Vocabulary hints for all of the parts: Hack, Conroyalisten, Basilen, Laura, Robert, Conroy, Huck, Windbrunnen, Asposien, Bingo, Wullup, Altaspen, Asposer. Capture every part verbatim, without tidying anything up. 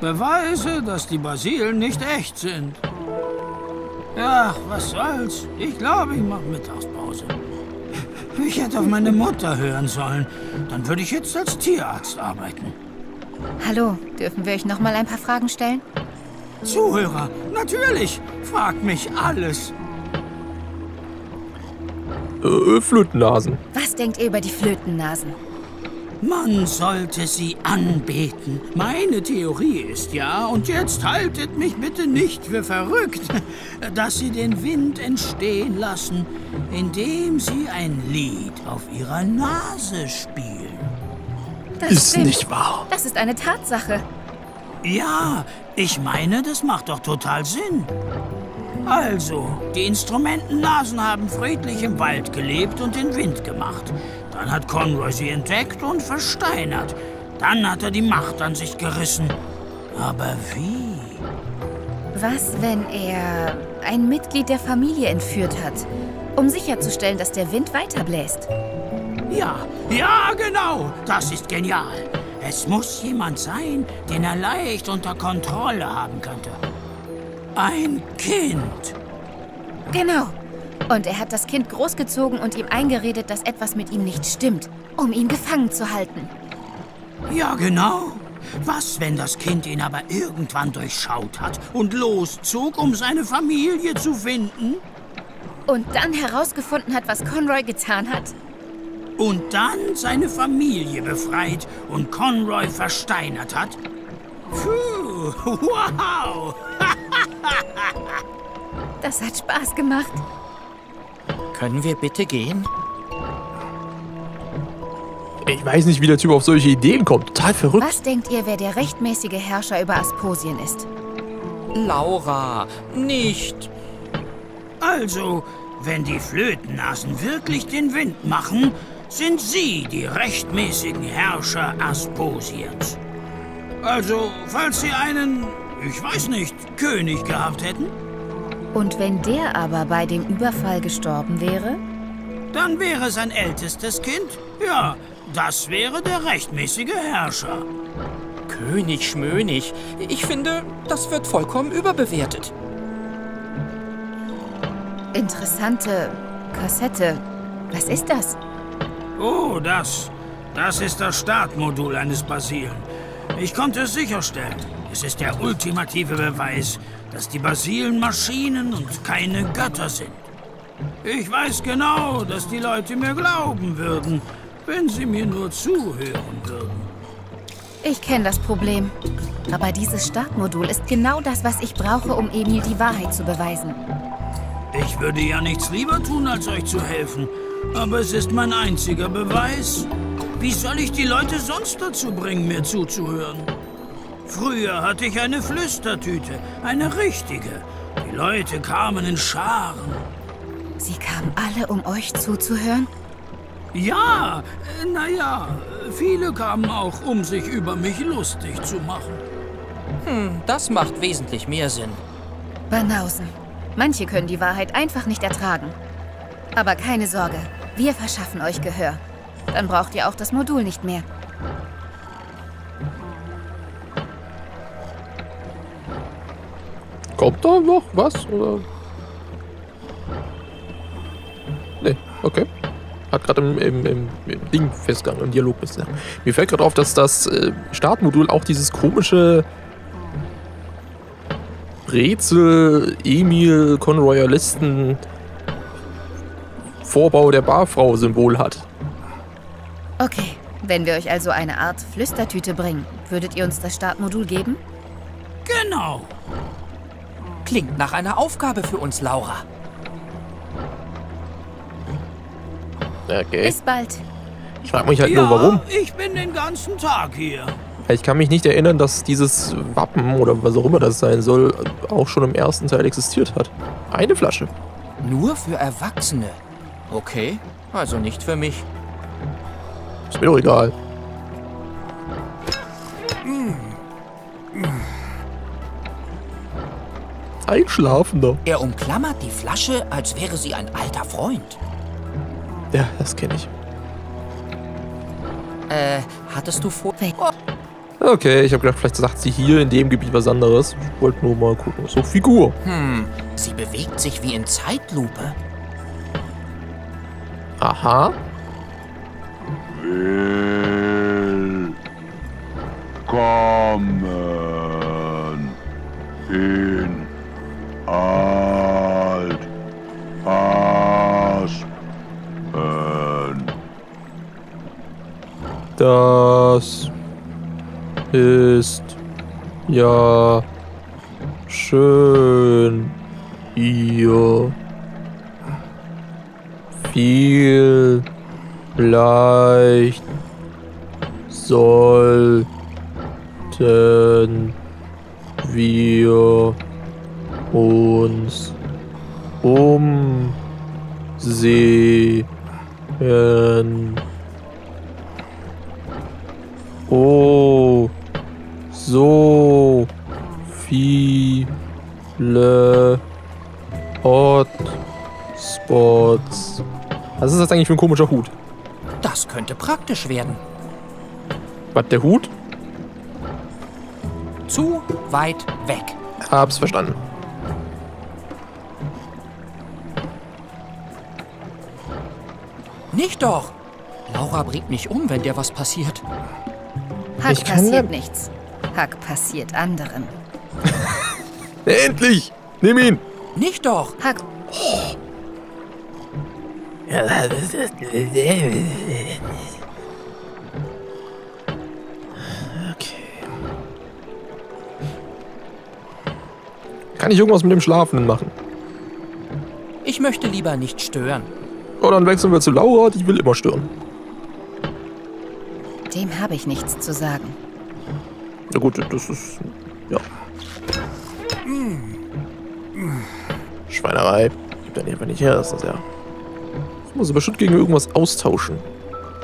Beweise, dass die Basilen nicht echt sind. Ach, was soll's. Ich glaube, ich mache Mittagspause. Ich hätte auf meine Mutter hören sollen. Dann würde ich jetzt als Tierarzt arbeiten. Hallo, dürfen wir euch noch mal ein paar Fragen stellen? Zuhörer, natürlich. Fragt mich alles. Äh, Flötennasen. Was denkt ihr über die Flötennasen? Man sollte sie anbeten. Meine Theorie ist ja, und jetzt haltet mich bitte nicht für verrückt, dass sie den Wind entstehen lassen, indem sie ein Lied auf ihrer Nase spielen. Das ist stimmt. Nicht wahr. Das ist eine Tatsache. Ja, ich meine, das macht doch total Sinn. Also, die Instrumentennasen haben friedlich im Wald gelebt und den Wind gemacht. Dann hat Conroy sie entdeckt und versteinert. Dann hat er die Macht an sich gerissen. Aber wie? Was, wenn er ein Mitglied der Familie entführt hat, um sicherzustellen, dass der Wind weiterbläst? Ja, ja, genau. Das ist genial. Es muss jemand sein, den er leicht unter Kontrolle haben könnte. Ein Kind. Genau. Und er hat das Kind großgezogen und ihm eingeredet, dass etwas mit ihm nicht stimmt, um ihn gefangen zu halten. Ja, genau. Was, wenn das Kind ihn aber irgendwann durchschaut hat und loszog, um seine Familie zu finden? Und dann herausgefunden hat, was Conroy getan hat? Und dann seine Familie befreit und Conroy versteinert hat? Puh, wow! Das hat Spaß gemacht. Können wir bitte gehen? Ich weiß nicht, wie der Typ auf solche Ideen kommt. Total verrückt. Was denkt ihr, wer der rechtmäßige Herrscher über Asposien ist? Laura, nicht. Also, wenn die Flötennasen wirklich den Wind machen, sind sie die rechtmäßigen Herrscher Asposiens. Also, falls sie einen, ich weiß nicht, König gehabt hätten? Und wenn der aber bei dem Überfall gestorben wäre? Dann wäre sein ältestes Kind? Ja, das wäre der rechtmäßige Herrscher. König Schmönig. Ich finde, das wird vollkommen überbewertet. Interessante Kassette. Was ist das? Oh, das. Das ist das Startmodul eines Basilen. Ich konnte es sicherstellen. Es ist der ultimative Beweis, dass die Basilen Maschinen und keine Götter sind. Ich weiß genau, dass die Leute mir glauben würden, wenn sie mir nur zuhören würden. Ich kenne das Problem. Aber dieses Startmodul ist genau das, was ich brauche, um Emil die Wahrheit zu beweisen. Ich würde ja nichts lieber tun, als euch zu helfen. Aber es ist mein einziger Beweis. Wie soll ich die Leute sonst dazu bringen, mir zuzuhören? Früher hatte ich eine Flüstertüte, eine richtige. Die Leute kamen in Scharen. Sie kamen alle, um euch zuzuhören? Ja, naja, viele kamen auch, um sich über mich lustig zu machen. Hm, das macht wesentlich mehr Sinn. Banausen. Manche können die Wahrheit einfach nicht ertragen. Aber keine Sorge, wir verschaffen euch Gehör. Dann braucht ihr auch das Modul nicht mehr. Kommt da noch was, oder? Nee, okay. Hat gerade im, im, im, im Ding festgegangen, im Dialog bisher. Mir fällt gerade auf, dass das äh, Startmodul auch dieses komische Rätsel, Emil, Conroyer Listen, Vorbau der Barfrau-Symbol hat. Okay, wenn wir euch also eine Art Flüstertüte bringen, würdet ihr uns das Startmodul geben? Genau! Klingt nach einer Aufgabe für uns, Laura. Okay. Bis bald. Ich frage mich halt ja, nur, warum. Ich bin den ganzen Tag hier. Ich kann mich nicht erinnern, dass dieses Wappen oder was auch immer das sein soll, auch schon im ersten Teil existiert hat. Eine Flasche. Nur für Erwachsene. Okay, also nicht für mich. Ist mir doch egal. Einschlafender. Er umklammert die Flasche, als wäre sie ein alter Freund. Ja, das kenne ich. Äh, hattest du vor... Oh. Okay, ich habe gedacht, vielleicht sagt sie hier in dem Gebiet was anderes. Ich wollte nur mal gucken. So, Figur. Hm, sie bewegt sich wie in Zeitlupe. Aha. Willkommen in Altaspen. Das ist ja schön hier. Vielleicht sollten wir uns umsehen. Oh, so viele Hotspots. Was ist das eigentlich für ein komischer Hut? Das könnte praktisch werden. Was, der Hut? Zu weit weg. Hab's verstanden. Nicht doch! Laura bringt mich um, wenn dir was passiert. Hack passiert nichts. Hack passiert anderen. Endlich! Nimm ihn! Nicht doch! Hack... Oh. Okay. Kann ich irgendwas mit dem Schlafenden machen? Ich möchte lieber nicht stören. Oh, dann wechseln wir zu Laura, die will immer stören. Dem habe ich nichts zu sagen. Na gut, das ist... ja. Schweinerei. Gibt er einfach nicht her, das ist das ja. Muss aber schon gegen irgendwas austauschen.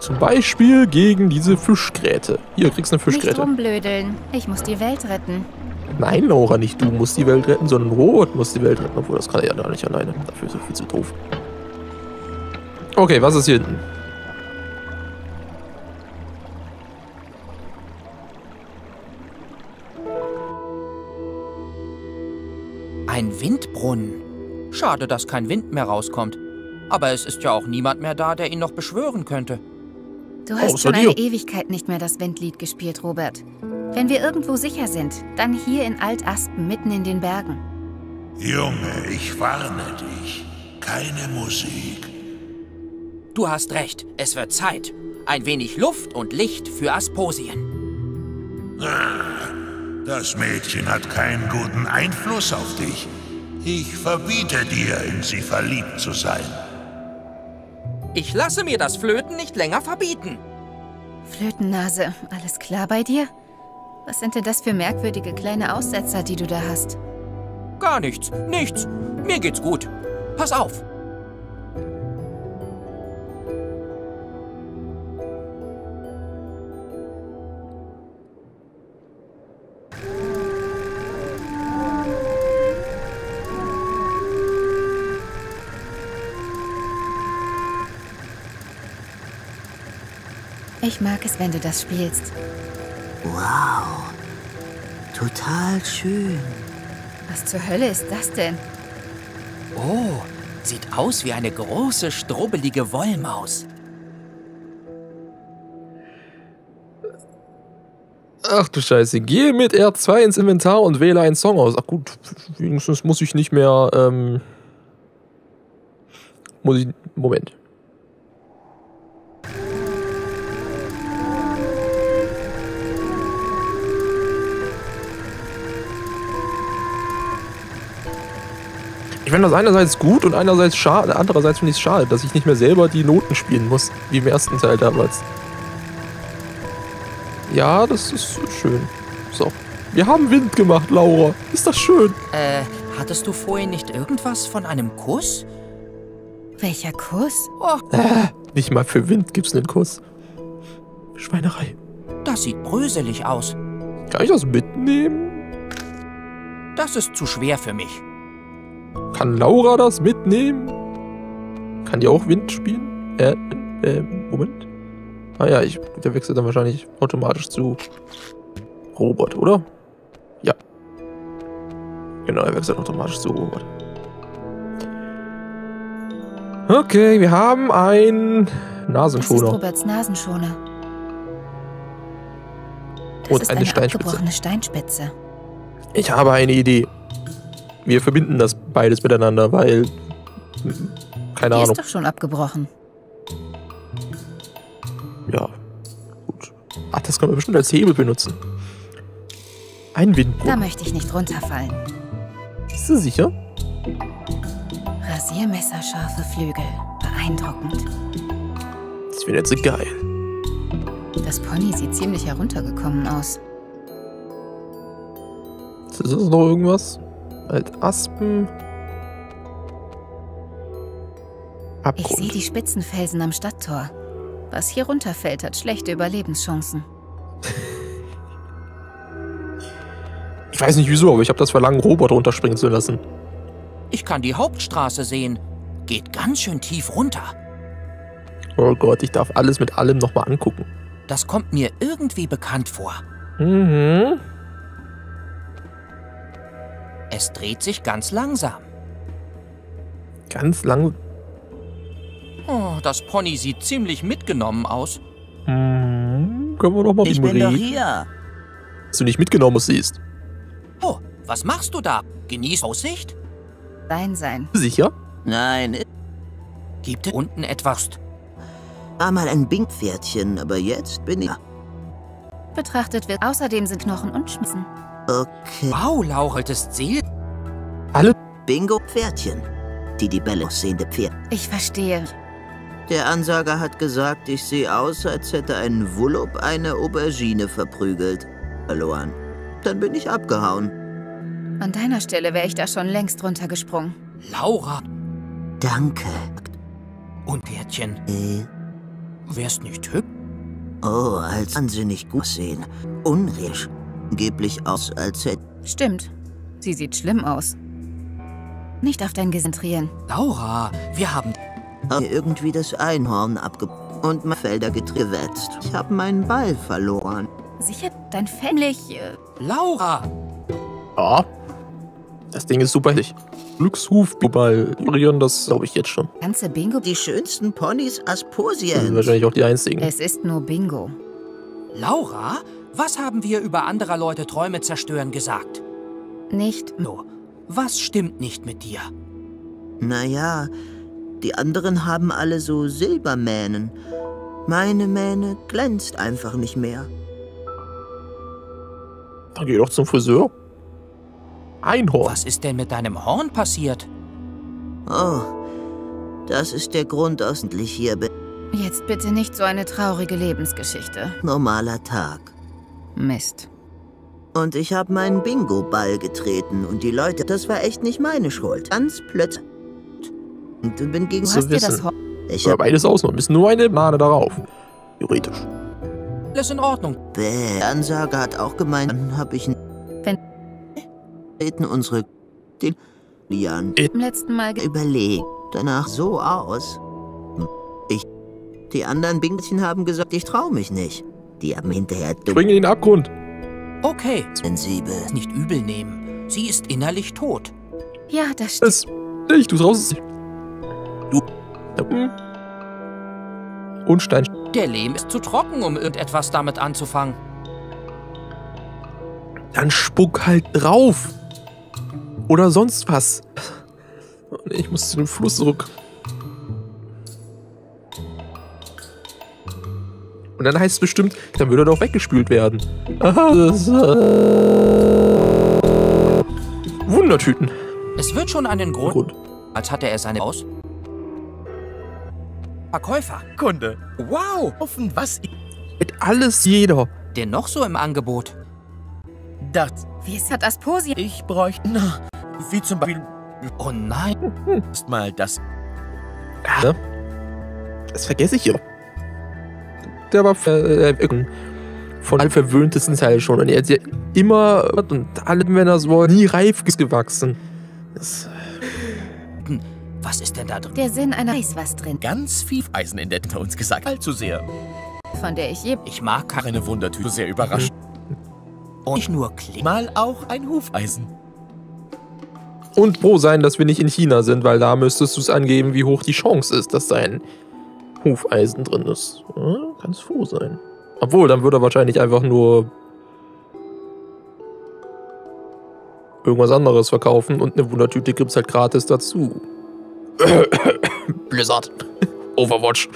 Zum Beispiel gegen diese Fischgräte. Hier, kriegst du eine Fischgräte. Nicht rumblödeln. Ich muss die Welt retten. Nein, Laura, nicht du musst die Welt retten, sondern Robert muss die Welt retten. Obwohl, das kann er ja gar nicht alleine. Dafür ist er viel zu doof. Okay, was ist hier hinten? Ein Windbrunnen. Schade, dass kein Wind mehr rauskommt. Aber es ist ja auch niemand mehr da, der ihn noch beschwören könnte. Du hast oh, schon eine dir. Ewigkeit nicht mehr das Windlied gespielt, Robert. Wenn wir irgendwo sicher sind, dann hier in Altaspen, mitten in den Bergen. Junge, ich warne dich. Keine Musik. Du hast recht, es wird Zeit. Ein wenig Luft und Licht für Asposien. Das Mädchen hat keinen guten Einfluss auf dich. Ich verbiete dir, in sie verliebt zu sein. Ich lasse mir das Flöten nicht länger verbieten. Flötennase, alles klar bei dir? Was sind denn das für merkwürdige kleine Aussetzer, die du da hast? Gar nichts, nichts. Mir geht's gut. Pass auf. Ich mag es, wenn du das spielst. Wow. Total schön. Was zur Hölle ist das denn? Oh, sieht aus wie eine große, strubbelige Wollmaus. Ach du Scheiße. Gehe mit R zwei ins Inventar und wähle einen Song aus. Ach gut, wenigstens muss ich nicht mehr, ähm... Muss ich... Moment. Ich finde das einerseits gut und einerseits schade, andererseits finde ich es schade, dass ich nicht mehr selber die Noten spielen muss, wie im ersten Teil damals. Ja, das ist schön. So. Wir haben Wind gemacht, Laura. Ist das schön? Äh, hattest du vorhin nicht irgendwas von einem Kuss? Welcher Kuss? Oh. Äh, nicht mal für Wind gibt's einen Kuss. Schweinerei. Das sieht bröselig aus. Kann ich das mitnehmen? Das ist zu schwer für mich. Kann Laura das mitnehmen? Kann die auch Wind spielen? Äh, äh, Moment. Ah ja, ich, der wechselt dann wahrscheinlich automatisch zu Robert, oder? Ja. Genau, er wechselt automatisch zu Robert. Okay, wir haben einen Nasenschoner. Das ist Roberts Nasenschoner. Das Und ist eine, eine Steinspitze. abgebrochene Steinspitze. Ich habe eine Idee. Wir verbinden das beides miteinander, weil... Keine Die Ahnung. Die ist doch schon abgebrochen. Ja. Gut. Ach, das können wir bestimmt als Hebel benutzen. Ein Windbrunnen. Da möchte ich nicht runterfallen. Bist du sicher? Rasiermesser, scharfe Flügel. Beeindruckend. Das wird jetzt so geil. Das Pony sieht ziemlich heruntergekommen aus. Ist das noch irgendwas? Altaspen. Abgrund. Ich sehe die Spitzenfelsen am Stadttor. Was hier runterfällt, hat schlechte Überlebenschancen. Ich weiß nicht wieso, aber ich habe das Verlangen, Robert runterspringen zu lassen. Ich kann die Hauptstraße sehen. Geht ganz schön tief runter. Oh Gott, ich darf alles mit allem nochmal angucken. Das kommt mir irgendwie bekannt vor. Mhm. Es dreht sich ganz langsam. Ganz langsam? Oh, das Pony sieht ziemlich mitgenommen aus. Hm, können wir doch mal Ich bin doch hier. Dass du nicht mitgenommen siehst. Oh, was machst du da? Genieß Aussicht? Nein, sein. Sicher? Nein. Gibt es unten etwas? War mal ein Bingpferdchen, aber jetzt bin ich... Betrachtet wird. Außerdem sind Knochen und Schmissen. Okay. Wow, Laura, das Ziel. Alle Bingo-Pferdchen, die die Bälle sehende Pferde. Ich verstehe. Der Ansager hat gesagt, ich sehe aus, als hätte ein Wullup eine Aubergine verprügelt. Verloren. Dann bin ich abgehauen. An deiner Stelle wäre ich da schon längst runtergesprungen. Laura. Danke. Und Pferdchen. Äh. Wär's nicht hübsch? Oh, als wahnsinnig gut sehen. Unrisch. Angeblich aus, als hätte... Stimmt. Sie sieht schlimm aus. Nicht auf dein Gesentrieren. Laura, wir haben... Irgendwie das Einhorn abge... Und mein Felder getriwetzt. Ich habe meinen Ball verloren. Sicher, dein Fähnlich... Äh... Laura! Ja. Das Ding ist super. Glückshuf, Ball. Das glaube ich jetzt schon. Ganze Bingo. Die schönsten Ponys Asposien. Sind wahrscheinlich auch die einzigen. Es ist nur Bingo. Laura, was haben wir über anderer Leute Träume zerstören gesagt? Nicht. No. Was stimmt nicht mit dir? Naja, die anderen haben alle so Silbermähnen. Meine Mähne glänzt einfach nicht mehr. Dann geh doch zum Friseur. Einhorn. Was ist denn mit deinem Horn passiert? Oh, das ist der Grund, dass ich hier bin. Jetzt bitte nicht so eine traurige Lebensgeschichte. Normaler Tag. Mist. Und ich habe meinen Bingo-Ball getreten und die Leute, das war echt nicht meine Schuld. Ganz plötzlich. Und ich bin gegen so das Horn. Ich habe beides ausgenommen. Ist nur eine Mane darauf. Theoretisch. Alles in Ordnung. Der Ansager hat auch gemeint, dann habe ich... unsere den Lian im letzten Mal überlegt danach so aus. Ich die anderen Bingchen haben gesagt, ich traue mich nicht. Die haben hinterher bringen in den Abgrund. Okay, sensibel nicht übel nehmen. Sie ist innerlich tot. Ja, das stimmt. Ich tu's raus. Du und Stein. Der Lehm ist zu trocken, um irgendetwas damit anzufangen. Dann spuck halt drauf. Oder sonst was. Ich muss zu dem Fluss zurück. Und dann heißt es bestimmt, dann würde er doch weggespült werden. Aha, das, äh, Wundertüten. Es wird schon einen Grund. Grund. Als hatte er seine aus. Verkäufer. Kunde. Wow. Offen was? Mit alles jeder. Den noch so im Angebot. Das. Wie es hat Asposien? Ich bräuchte... Na, wie zum Beispiel... Oh nein. Hm. Erstmal das... Ja. Das vergesse ich ja. Der war... Äh, von allem verwöhntesten Teil schon. Und er hat ja immer... Und alle Männer so nie reif gewachsen. Das. Was ist denn da drin? Der Sinn einer... Weiß was drin. Ganz viel Eisen in der... Hinter uns gesagt. Allzu sehr. Von der ich je... Ich mag keine Wundertüte. Sehr überrascht. Hm. Und nicht nur Kling, mal auch ein Hufeisen. Und froh sein, dass wir nicht in China sind, weil da müsstest du es angeben, wie hoch die Chance ist, dass dein Hufeisen drin ist. Ja, kannst froh sein. Obwohl, dann würde er wahrscheinlich einfach nur irgendwas anderes verkaufen und eine Wundertüte gibt es halt gratis dazu. Blizzard. Overwatch.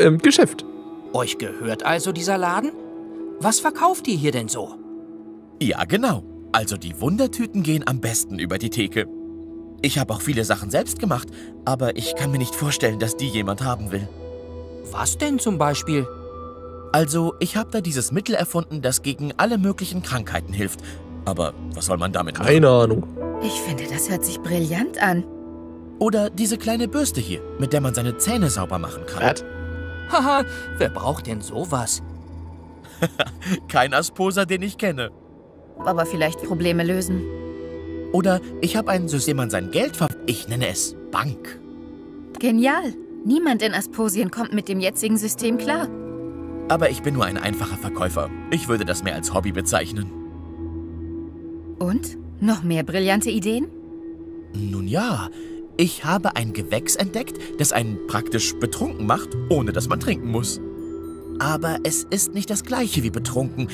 Ähm, Geschäft. Euch gehört also dieser Laden? Was verkauft ihr hier denn so? Ja, genau. Also die Wundertüten gehen am besten über die Theke. Ich habe auch viele Sachen selbst gemacht, aber ich kann mir nicht vorstellen, dass die jemand haben will. Was denn zum Beispiel? Also, ich habe da dieses Mittel erfunden, das gegen alle möglichen Krankheiten hilft. Aber was soll man damit machen? Keine Ahnung. Ich finde, das hört sich brillant an. Oder diese kleine Bürste hier, mit der man seine Zähne sauber machen kann. Was? Haha, wer braucht denn sowas? Kein Asposer, den ich kenne. Aber vielleicht Probleme lösen. Oder ich habe ein System an sein Geld ver... Ich nenne es Bank. Genial. Niemand in Asposien kommt mit dem jetzigen System klar. Aber ich bin nur ein einfacher Verkäufer. Ich würde das mehr als Hobby bezeichnen. Und? Noch mehr brillante Ideen? Nun ja, ich habe ein Gewächs entdeckt, das einen praktisch betrunken macht, ohne dass man trinken muss. Aber es ist nicht das gleiche wie betrunken.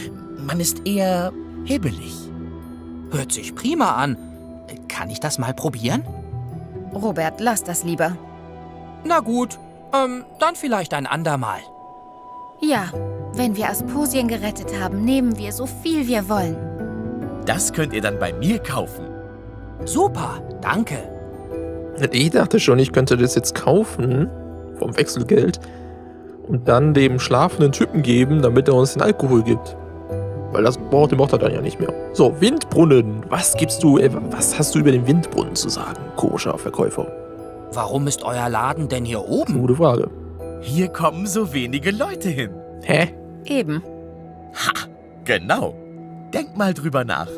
Man ist eher... hebelig. Hört sich prima an. Kann ich das mal probieren? Robert, lass das lieber. Na gut, ähm, dann vielleicht ein andermal. Ja, wenn wir Asposien gerettet haben, nehmen wir so viel wir wollen. Das könnt ihr dann bei mir kaufen. Super, danke. Ich dachte schon, ich könnte das jetzt kaufen, vom Wechselgeld, und dann dem schlafenden Typen geben, damit er uns den Alkohol gibt. Weil das braucht, den braucht er dann ja nicht mehr. So, Windbrunnen. Was gibst du, äh, was hast du über den Windbrunnen zu sagen, komischer Verkäufer? Warum ist euer Laden denn hier oben? Gute Frage. Hier kommen so wenige Leute hin. Hä? Eben. Ha, genau. Denk mal drüber nach.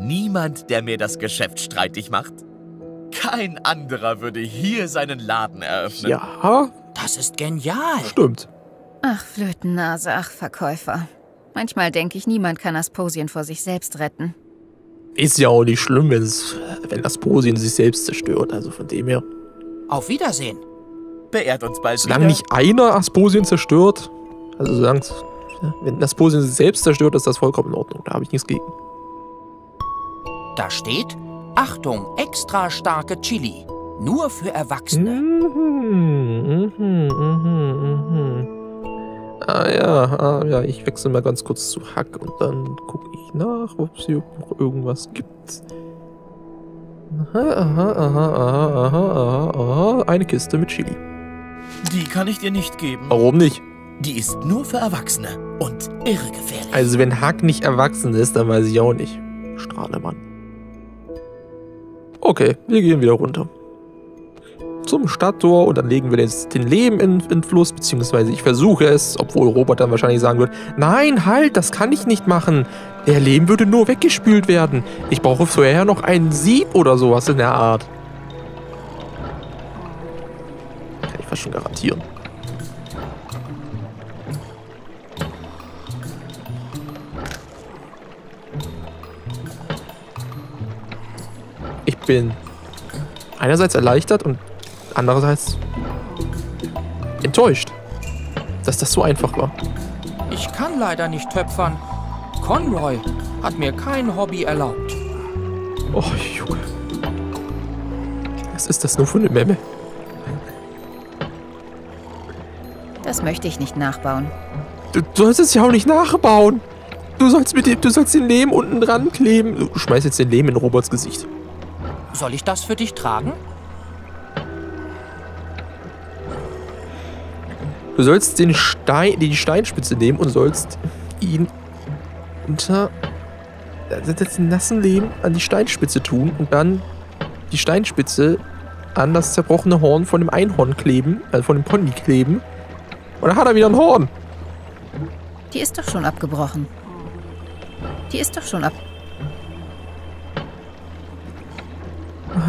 Niemand, der mir das Geschäft streitig macht. Kein anderer würde hier seinen Laden eröffnen. Ja. Das ist genial. Stimmt. Ach, Flötennase, ach, Verkäufer. Manchmal denke ich, niemand kann Asposien vor sich selbst retten. Ist ja auch nicht schlimm, wenn Asposien sich selbst zerstört, also von dem her. Auf Wiedersehen. Beehrt uns bald. Solange wieder. Nicht einer Asposien zerstört, also solange, wenn Asposien sich selbst zerstört, ist das vollkommen in Ordnung. Da habe ich nichts gegen. Da steht, Achtung, extra starke Chili. Nur für Erwachsene. Mhm, mhm, mhm, mhm. Ah ja, ah ja, ich wechsle mal ganz kurz zu Huck und dann gucke ich nach, ob es hier noch irgendwas gibt. Aha, aha, aha, aha, aha, aha, eine Kiste mit Chili. Die kann ich dir nicht geben. Warum nicht? Die ist nur für Erwachsene und irre gefährlich. Also wenn Huck nicht erwachsen ist, dann weiß ich auch nicht. Strahlemann. Okay, wir gehen wieder runter. Zum Stadttor und dann legen wir jetzt den Lehm in den Fluss, beziehungsweise ich versuche es, obwohl Robert dann wahrscheinlich sagen wird, nein, halt, das kann ich nicht machen. Der Lehm würde nur weggespült werden. Ich brauche vorher noch ein Sieb oder sowas in der Art. Kann ich fast schon garantieren. Ich bin einerseits erleichtert und andererseits enttäuscht, dass das so einfach war. Ich kann leider nicht töpfern. Conroy hat mir kein Hobby erlaubt. Oh, Junge. Was ist das nur für eine Memme? Das möchte ich nicht nachbauen. Du, du sollst es ja auch nicht nachbauen. Du sollst, mit dem, du sollst den Lehm unten dran kleben. Du schmeißt jetzt den Lehm in Roberts Gesicht. Soll ich das für dich tragen? Du sollst den Stein, die Steinspitze nehmen und sollst ihn unter das nassen Lehm an die Steinspitze tun und dann die Steinspitze an das zerbrochene Horn von dem Einhorn kleben, also von dem Pony kleben. Und dann hat er wieder ein Horn. Die ist doch schon abgebrochen. Die ist doch schon ab.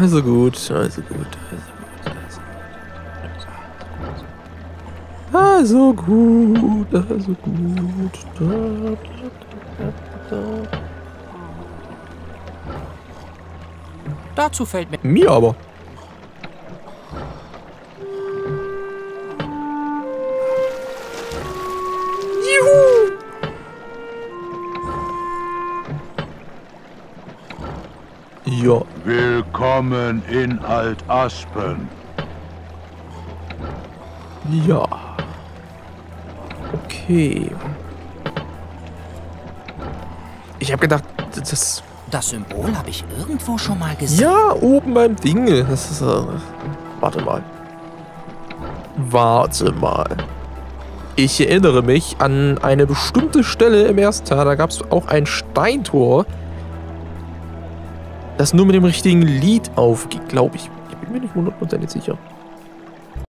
Also gut, also gut, also gut. Also gut, also gut. Da, da, da, da, da. Dazu fällt mir... Mir aber. Juhu! Ja. Willkommen in Altaspen. Ja. Okay. Ich habe gedacht, das... Das Symbol habe ich irgendwo schon mal gesehen. Ja, oben beim Ding. Das ist, äh, warte mal. Warte mal. Ich erinnere mich an eine bestimmte Stelle im ersten Teil. Da gab es auch ein Steintor, das nur mit dem richtigen Lied aufgeht, glaube ich. Ich bin mir nicht hundertprozentig sicher.